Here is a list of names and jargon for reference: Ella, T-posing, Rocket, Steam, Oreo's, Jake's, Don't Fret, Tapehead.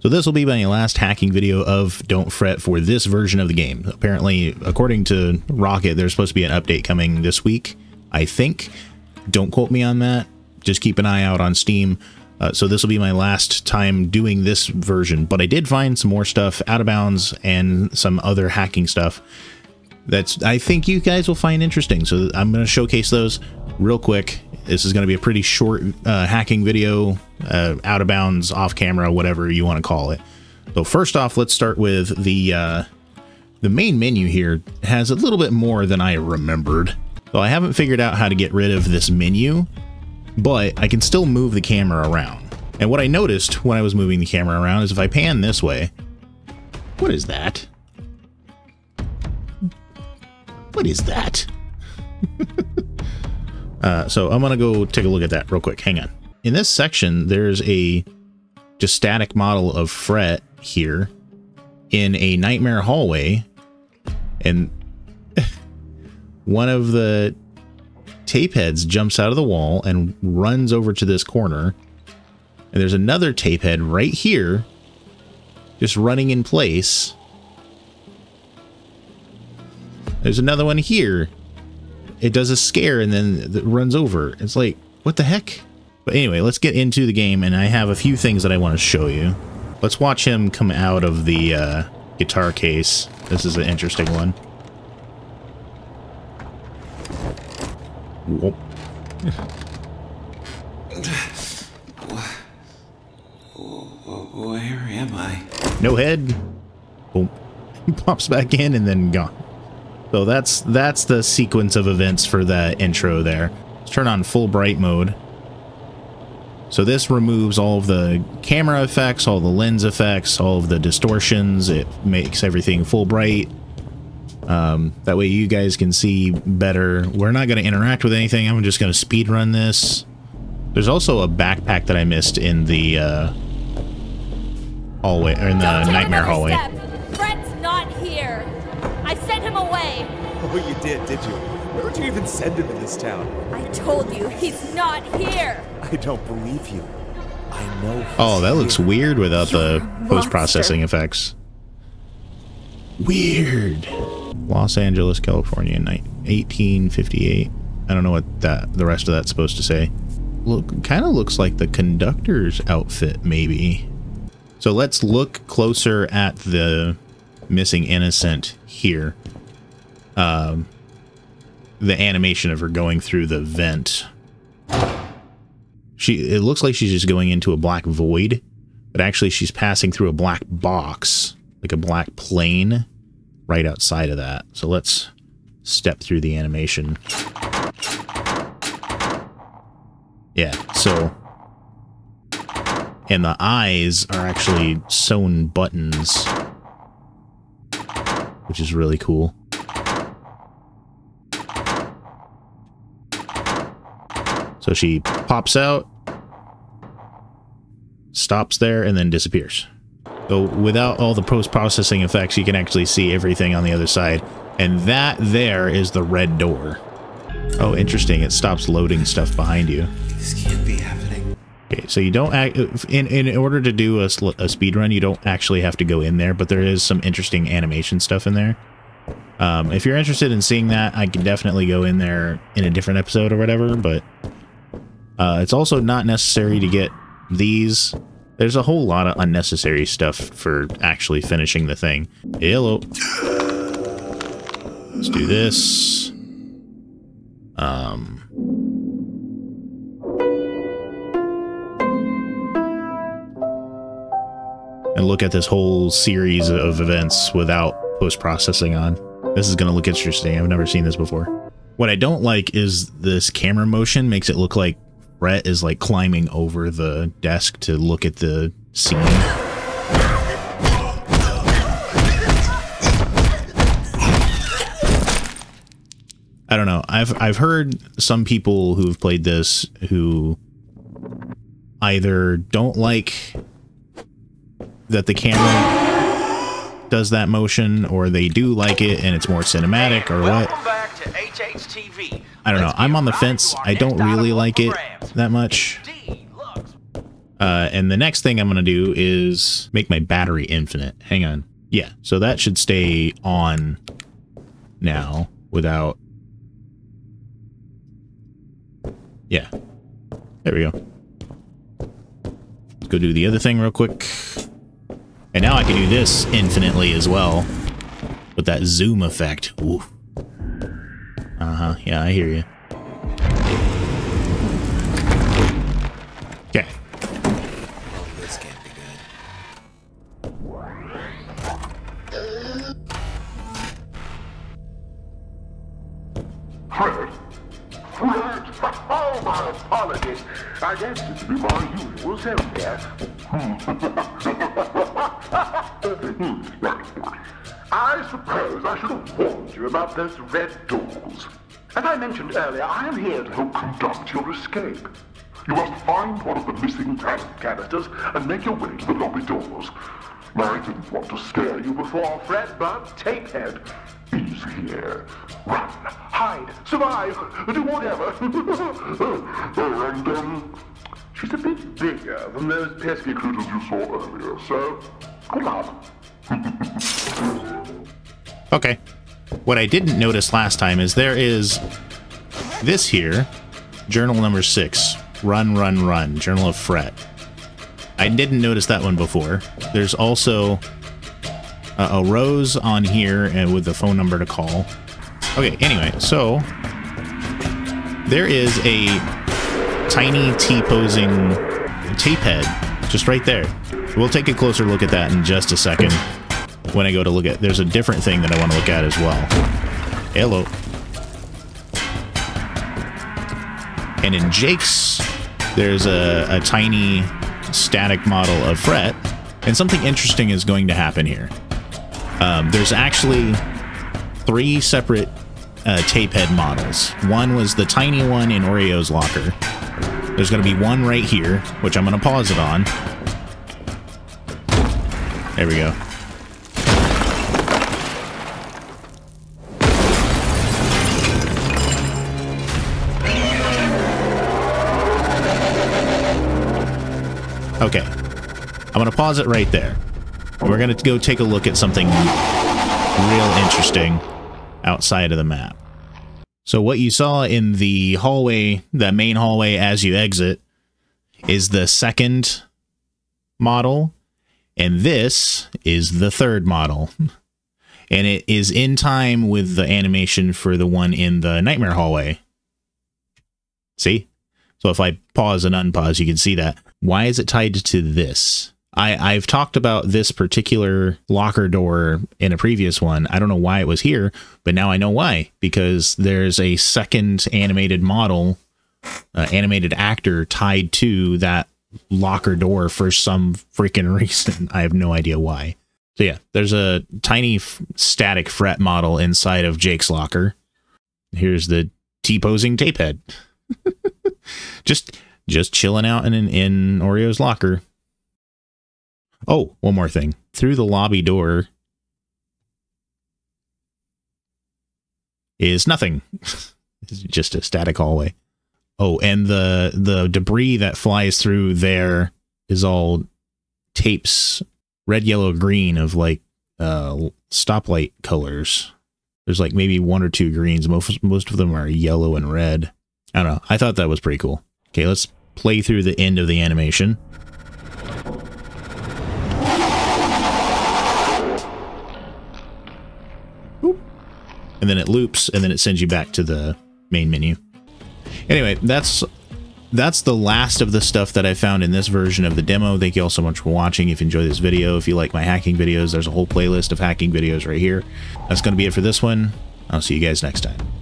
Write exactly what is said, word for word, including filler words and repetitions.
So this will be my last hacking video of Don't Fret for this version of the game. Apparently, according to Rocket, there's supposed to be an update coming this week, I think. Don't quote me on that. Just keep an eye out on Steam. Uh, so this will be my last time doing this version, but I did find some more stuff out of bounds and some other hacking stuff that's I think you guys will find interesting. So I'm going to showcase those real quick. This is going to be a pretty short uh, hacking video, uh, out of bounds, off camera, whatever you want to call it. So first off, let's start with the, uh, the main menu here has a little bit more than I remembered. So I haven't figured out how to get rid of this menu, but I can still move the camera around. And what I noticed when I was moving the camera around is if I pan this way, what is that? What is that? uh, so I'm gonna go take a look at that real quick, hang on. In this section, there's a just static model of Fret here in a nightmare hallway. And one of the Tapeheads jumps out of the wall and runs over to this corner, and there's another Tapehead right here just running in place. There's another one here. It does a scare and then it runs over. It's like, what the heck? But anyway, let's get into the game, and I have a few things that I want to show you. Let's watch him come out of the uh, guitar case. This is an interesting one. Whoop. Where am I? No head. Boom. Pops back in and then gone. So that's that's the sequence of events for that intro there. Let's turn on full bright mode. So this removes all of the camera effects, all the lens effects, all of the distortions. It makes everything full bright. Um, that way you guys can see better. We're not going to interact with anything. I'm just going to speedrun this. There's also a backpack that I missed in the uh, hallway, or in the nightmare hallway. Fret's not here. I sent him away. Oh, you did, did you? Where would you even send him in this town? I told you, he's not here. I don't believe you. I know. Oh, that looks weird without the post-processing effects. Weird. Los Angeles, California, eighteen fifty-eight. I don't know what that the rest of that's supposed to say. Look, kind of looks like the conductor's outfit, maybe. So let's look closer at the missing innocent here. Um, the animation of her going through the vent. She it looks like she's just going into a black void, but actually she's passing through a black box, like a black plane. Right outside of that. So let's step through the animation. Yeah, so... And the eyes are actually sewn buttons, which is really cool. So she pops out, stops there, and then disappears. So without all the post-processing effects, you can actually see everything on the other side. And that there is the red door. Oh, interesting. It stops loading stuff behind you. This can't be happening. Okay, so you don't act, in, in order to do a, a speed run, you don't actually have to go in there, but there is some interesting animation stuff in there. Um, if you're interested in seeing that, I can definitely go in there in a different episode or whatever, but uh, it's also not necessary to get these. There's a whole lot of unnecessary stuff for actually finishing the thing. Hello. Let's do this. Um. And look at this whole series of events without post-processing on. This is going to look interesting. I've never seen this before. What I don't like is this camera motion makes it look like Fret is like climbing over the desk to look at the scene. I don't know. I've I've heard some people who've played this who either don't like that the camera does that motion, or they do like it and it's more cinematic or what. I don't know. I'm on the fence. I don't really like it that much. Uh, and the next thing I'm going to do is make my battery infinite. Hang on. Yeah, so that should stay on now without... Yeah. There we go. Let's go do the other thing real quick. And now I can do this infinitely as well. With that zoom effect. Ooh. Uh-huh. Yeah, I hear you. Okay. Oh, this can't be good. All my apologies. I guess this is my usual self-care. I suppose I should have warned you about those red doors. As I mentioned earlier, I am here to help conduct your escape. You must find one of the missing talent canisters and make your way to the lobby doors. Now, I didn't want to scare you before, Fred, but Tapehead is here. Run, hide, survive, do whatever. Oh, and, um, she's a bit bigger than those pesky critters you saw earlier, so good luck. Okay. What I didn't notice last time is there is this here, journal number six, run, run, run, journal of fret. I didn't notice that one before. There's also a, a rose on here and with the phone number to call. Okay. Anyway, so there is a tiny T-posing tape head just right there. We'll take a closer look at that in just a second. When I go to look at, there's a different thing that I want to look at as well. Hello. And in Jake's, there's a, a tiny static model of Fret, and something interesting is going to happen here. Um, there's actually three separate uh, tape head models. One was the tiny one in Oreo's locker. There's going to be one right here, which I'm going to pause it on. There we go. Okay, I'm going to pause it right there. We're going to go take a look at something real interesting outside of the map. So what you saw in the hallway, the main hallway as you exit, is the second model. And this is the third model. And it is in time with the animation for the one in the nightmare hallway. See? So if I pause and unpause, you can see that. Why is it tied to this? I, I've talked about this particular locker door in a previous one. I don't know why it was here, but now I know why. Because there's a second animated model, uh, animated actor tied to that locker door for some freaking reason. I have no idea why. So yeah, there's a tiny static Fret model inside of Jake's locker. Here's the T-posing tape head. Just, just chilling out in, in in Oreo's locker. Oh, one more thing. Through the lobby door is nothing. It's just a static hallway. Oh, and the the debris that flies through there is all tapes, red, yellow, green of like uh, stoplight colors. There's like maybe one or two greens. Most most of them are yellow and red. I don't know. I thought that was pretty cool. Okay, let's play through the end of the animation. Oop. And then it loops, and then it sends you back to the main menu. Anyway, that's that's the last of the stuff that I found in this version of the demo. Thank you all so much for watching. If you enjoyed this video, if you like my hacking videos, there's a whole playlist of hacking videos right here. That's going to be it for this one. I'll see you guys next time.